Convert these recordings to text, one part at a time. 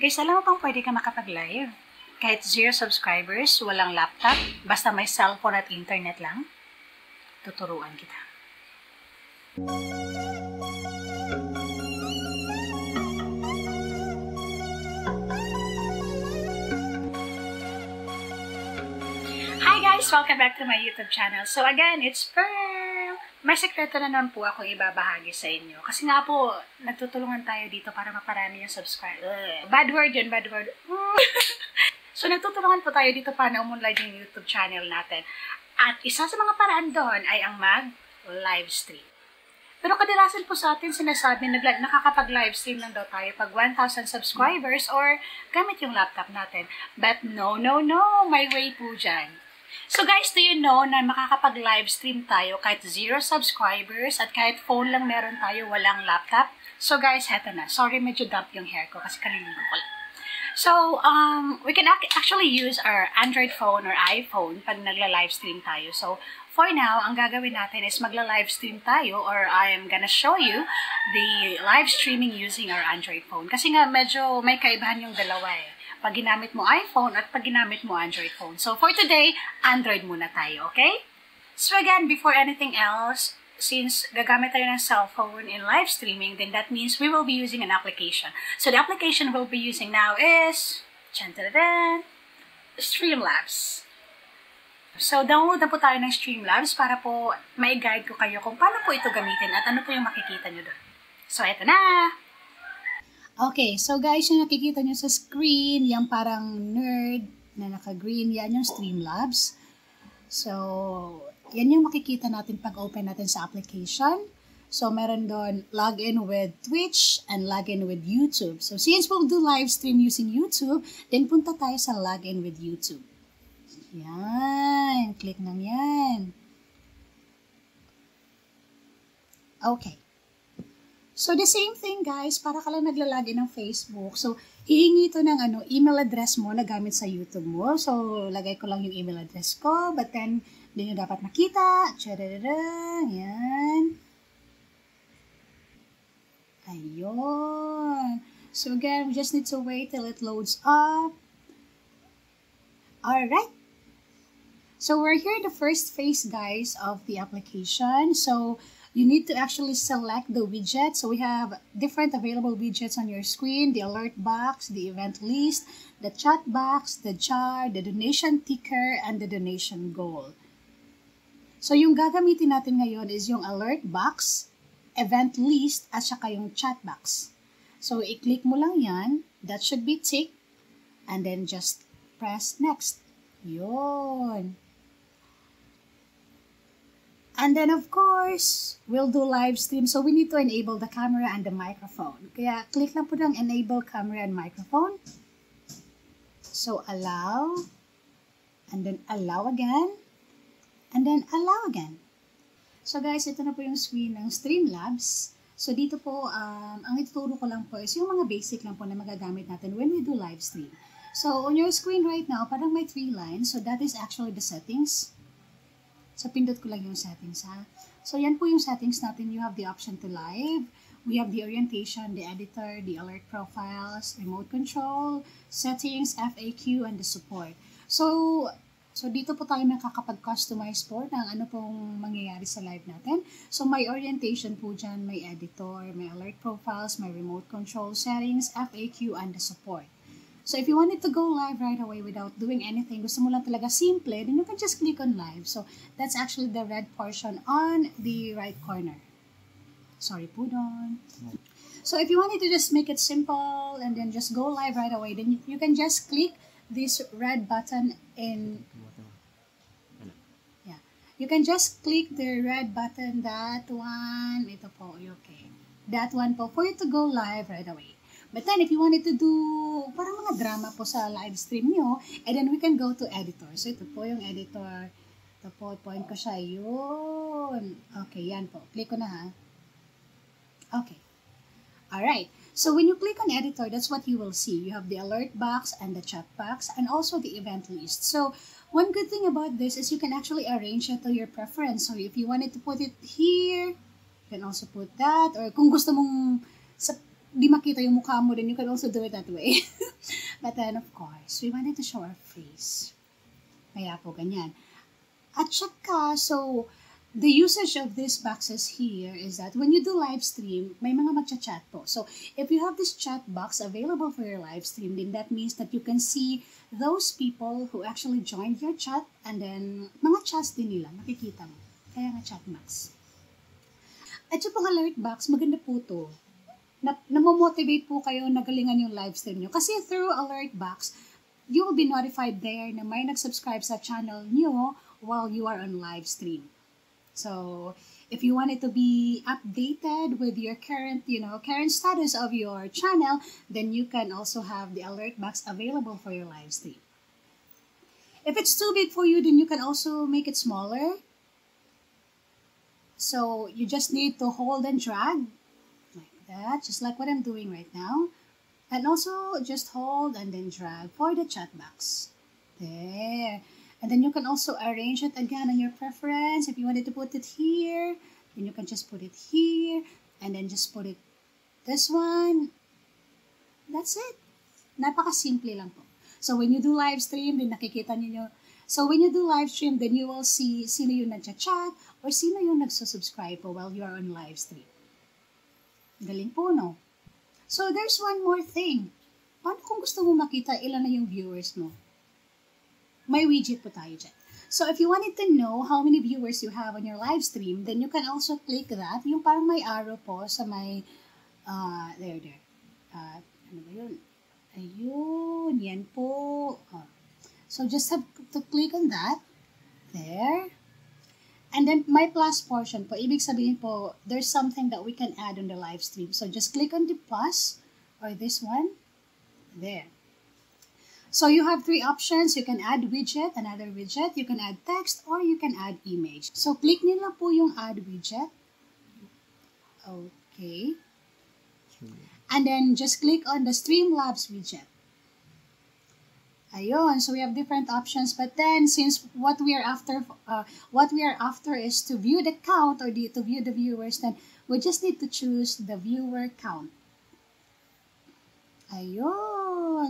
Guys, alam mo bang pwede ka makapag-live? Kahit 0 subscribers, walang laptop, basta may cellphone at internet lang, tuturuan kita. Hi guys! Welcome back to my YouTube channel. So again, it's Pearl! May sekreto na naman po ako ibabahagi sa inyo. Kasi nga po, nagtutulungan tayo dito para maparami yung subscribe. Bad word yun, bad word. So, nagtutulungan po tayo dito para na-umunlad yung YouTube channel natin. At isa sa mga paraan doon ay ang mag-live stream. Pero kadalasan po sa atin sinasabi nakakapag-live stream lang daw tayo pag 1,000 subscribers or gamit yung laptop natin. But no, no, no! May way po dyan. So guys, do you know na makakapag-live stream tayo kahit 0 subscribers at kahit phone lang meron tayo, walang laptop? So guys, heto na. Sorry, medyo dump yung hair ko kasi kanilin ko lang. So, we can actually use our Android phone or iPhone pag nagla-live stream tayo. So, for now, ang gagawin natin is magla-live stream tayo or I am gonna show you the live streaming using our Android phone. Kasi nga, medyo may kaibahan yung dalawa eh. Pag ginamit mo iPhone at pag ginamit mo Android phone. So, for today, Android muna tayo, okay? So, again, before anything else, since gagamit tayo ng cellphone in live streaming, then that means we will be using an application. So, the application we'll be using now is Streamlabs. So, download na po tayo ng Streamlabs para po ma-guide ko kayo kung paano po ito gamitin at ano po yung makikita nyo doon. So, eto na! Okay, so guys, yung nakikita nyo sa screen, yung parang nerd na naka-green, yan yung Streamlabs. So, yan yung makikita natin pag open natin sa application. So, meron doon login with Twitch and login with YouTube. So, since we'll do live stream using YouTube, then punta tayo sa login with YouTube. Yan, click nang yan. Okay. So, the same thing guys, para ka lang naglalagay ng Facebook. So, hihingi ito ng email address mo na gamit sa YouTube mo. So, lagay ko lang yung email address ko, but then, hindi nyo dapat makita. Yan. Ayun. So, again, we just need to wait till it loads up. Alright. So, we're here in the first phase guys of the application. So, you need to actually select the widget. So we have different available widgets on your screen, the alert box, the event list, the chat box, the jar, the donation ticker, and the donation goal. So yung gagamitin natin ngayon is yung alert box, event list, at saka yung chat box. So i-click mo lang yan, that should be tick, and then just press next. Yun. And then, of course, we'll do live stream. So, we need to enable the camera and the microphone. Kaya, click lang po ng enable camera and microphone. So, allow. And then, allow again. And then, allow again. So, guys, ito na po yung screen ng Streamlabs. So, dito po, ang ituturo ko lang po is yung mga basic lang po na magagamit natin when we do live stream. So, on your screen right now, parang may 3 lines. So, that is actually the settings. So, pindot ko lang yung settings, ha? So, yan po yung settings natin. You have the option to live. We have the orientation, the editor, the alert profiles, remote control, settings, FAQ, and the support. So dito po tayo nakakapag-customize po ng ano pong mangyayari sa live natin. So, may orientation po dyan, may editor, may alert profiles, may remote control, settings, FAQ, and the support. So, if you wanted to go live right away without doing anything, gusto mo lang talaga simple, then you can just click on live. So, that's actually the red portion on the right corner. Sorry po doon. So, if you wanted to just make it simple and then just go live right away, then you can just click this red button in... Yeah. You can just click the red button, that one, ito po, okay. That one po, for you to go live right away. But then, if you wanted to do parang mga drama po sa live stream nyo, and then we can go to editor. So, ito po yung editor. Ito po, point ko siya. Yun. Okay, yan po. Click ko na, ha? Okay. Alright. So, when you click on editor, that's what you will see. You have the alert box and the chat box and also the event list. So, one good thing about this is you can actually arrange it to your preference. So, if you wanted to put it here, you can also put that. Or kung gusto mong... Di makita yung mukha mo, then you can also do it that way. But then, of course, we wanted to show our face. Kaya po ganyan. At saka, so, the usage of these boxes here is that when you do live stream, may mga magcha-chat po. So, if you have this chat box available for your live stream, then that means that you can see those people who actually joined your chat and then mga chats din nila, makikita mo. Kaya nga chat box. At yung pang alert box, maganda po ito. Namomotivate po kayo na galingan yung live stream nyo. Kasi through alert box, you will be notified there na may nag-subscribe sa channel nyo while you are on live stream. So, if you wanted to be updated with your current, current status of your channel, then you can also have the alert box available for your live stream. If it's too big for you, then you can also make it smaller. So, you just need to hold and drag like that, just like what I'm doing right now. And also, just hold and then drag for the chat box. There. And then you can also arrange it again on your preference. If you wanted to put it here, then you can just put it here. And then just put it this one. That's it. Napaka-simple lang po. So when you do live stream, then nakikita niyo. So when you do live stream, then you will see sino yung nagcha-chat or sino yung nagsusubscribe po while you are on live stream. Galing po, no? So there's one more thing. Paano kung gusto mo makita ilan na yung viewers mo? May widget po tayo dyan. So, if you wanted to know how many viewers you have on your live stream, then you can also click that. Yung parang may arrow po sa may, there. Ano ba yun? Ayun, yan po. Oh. So, just have to click on that. There. And then, my plus portion po. Ibig sabihin po, there's something that we can add on the live stream. So, just click on the plus or this one. There. So you have three options. You can add widget, another widget, you can add text, or you can add image. So click nila po yung add widget. Okay. And then just click on the Streamlabs widget. Ayun. So we have different options, but then since what we are after is to view the count or to view the viewers, then we just need to choose the viewer count. Ayun.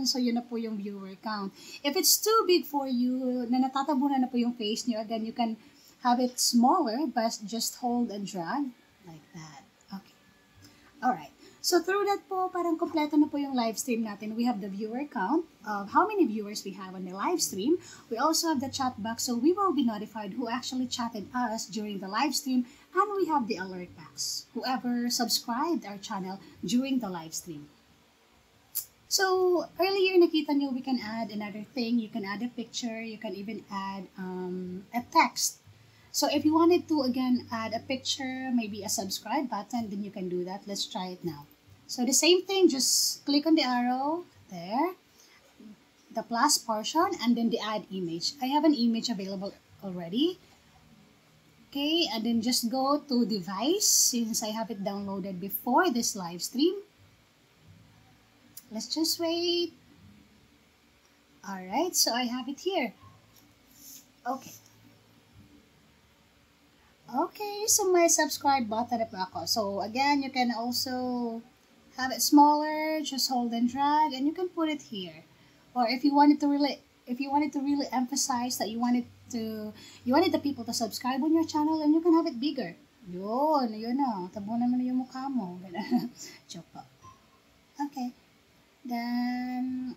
So, yun na po yung viewer count. If it's too big for you, na natatabunan na po yung face niyo, then you can have it smaller, but just hold and drag like that. Okay. Alright. So, through that po, parang kompleto na po yung live stream natin. We have the viewer count of how many viewers we have on the live stream. We also have the chat box, so we will be notified who actually chatted us during the live stream. And we have the alert box, whoever subscribed our channel during the live stream. So, earlier nakita niyo, we can add another thing. You can add a picture. You can even add a text. So, if you wanted to, again, add a picture, maybe a subscribe button, then you can do that. Let's try it now. So, the same thing. Just click on the arrow there, the plus portion, and then the add image. I have an image available already. Okay, and then just go to device since I have it downloaded before this live stream. Let's just wait. Alright, so I have it here. Okay. Okay, so my subscribe button na po ako. So again, you can also have it smaller, just hold and drag, and you can put it here. Or if you wanted to really emphasize that you wanted the people to subscribe on your channel, and you can have it bigger. Yun, yun na. Tabunan mo na yung mukha mo. Joke po. Okay. Then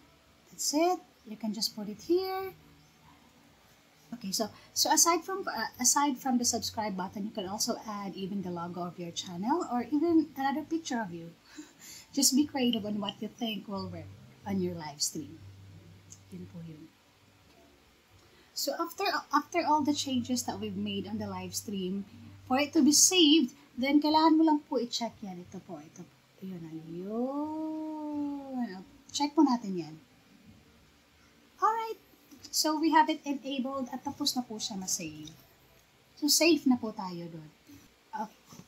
that's it. You can just put it here. Okay, so aside from the subscribe button, you can also add even the logo of your channel or even another picture of you. Just be creative on what you think will work on your live stream. Yun po yun. So after all the changes that we've made on the live stream, for it to be saved, then kailangan mo lang po i-check yan. Ito po. Yun. Check po natin yan. Alright. So, we have it enabled at tapos na po siya ma-save. So, save na po tayo doon. Okay.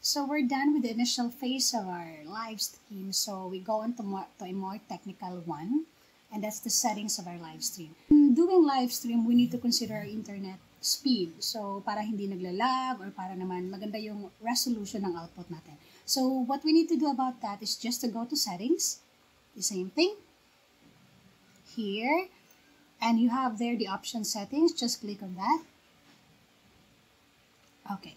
So, we're done with the initial phase of our live stream. So, we go on to a more technical one. And that's the settings of our live stream. In doing live stream, we need to consider our internet speed. So, para hindi naglalag or para naman maganda yung resolution ng output natin. So, what we need to do about that is just to go to settings, the same thing, here, and you have there the option settings. Just click on that. Okay,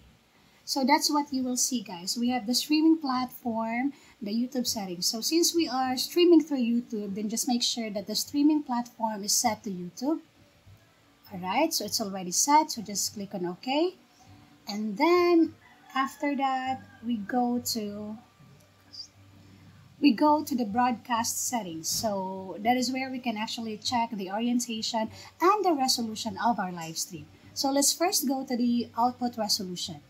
so that's what you will see, guys. We have the streaming platform, the YouTube settings. So since we are streaming through YouTube, then just make sure that the streaming platform is set to YouTube. All right, so it's already set, so just click on OK. And then after that, we go to the broadcast settings. So that is where we can actually check the orientation and the resolution of our live stream. So let's first go to the output resolution.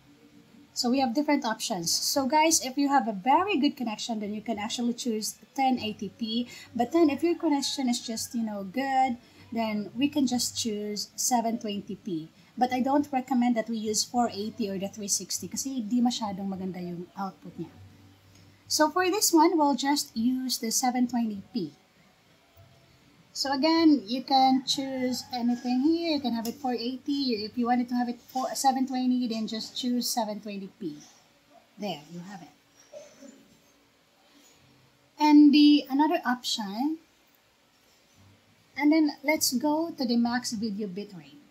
So we have different options. So guys, if you have a very good connection, then you can actually choose 1080p. But then if your connection is just, good, then we can just choose 720p. But I don't recommend that we use 480 or the 360 kasi di masyadong maganda yung output niya. So for this one, we'll just use the 720p. So again, you can choose anything here. You can have it 480. If you wanted to have it 720, then just choose 720p. There, you have it. And another option. And then let's go to the max video bitrate.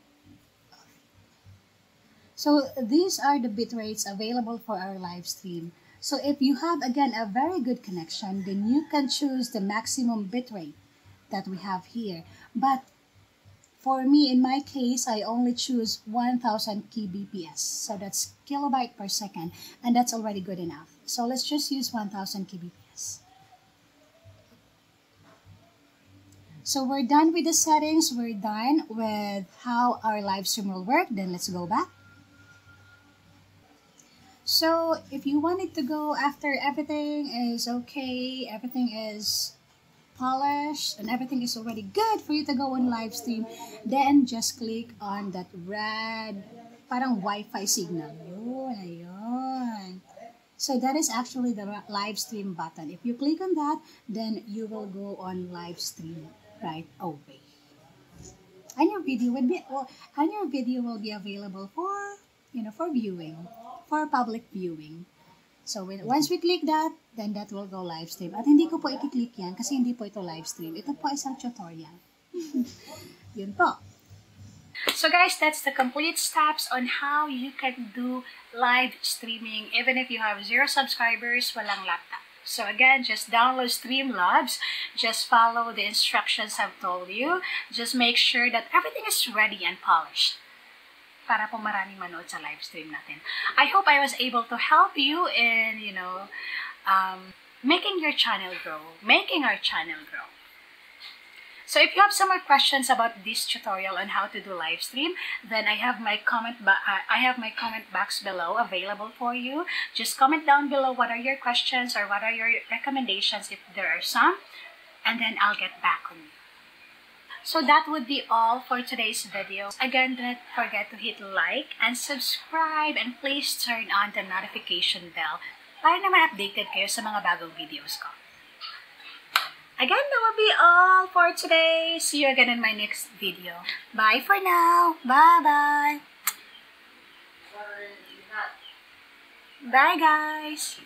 So these are the bitrates available for our live stream. So if you have, again, a very good connection, then you can choose the maximum bitrate that we have here. But for me, in my case, I only choose 1000 kbps. So that's kilobyte per second, and that's already good enough. So let's just use 1000 kbps. So we're done with the settings. We're done with how our live stream will work. Then let's go back. So if you wanted to go after everything is okay, everything is polished, and everything is already good for you to go on live stream, then just click on that red parang Wi-Fi signal. Ayun. So that is actually the live stream button. If you click on that, then you will go on live stream right away. And your video will be available for, for viewing. For public viewing. So once we click that, then that will go live stream. At hindi ko po i-click yan kasi hindi po ito live stream. Ito po isang tutorial. Yun po. So guys, that's the complete steps on how you can do live streaming even if you have 0 subscribers, walang laptop. So again, just download Streamlabs, just follow the instructions I've told you, just make sure that everything is ready and polished. Para po maraming manood sa live stream natin. I hope I was able to help you in, making your channel grow, making our channel grow. So if you have some more questions about this tutorial on how to do live stream, then I have my comment box below available for you. Just comment down below what are your questions or what are your recommendations if there are some, and then I'll get back on you. So that would be all for today's video. Again, don't forget to hit like and subscribe, and please turn on the notification bell para naman updated kayo sa mga bagong videos ko. Again, that would be all for today. See you again in my next video. Bye for now. Bye-bye. Bye, guys.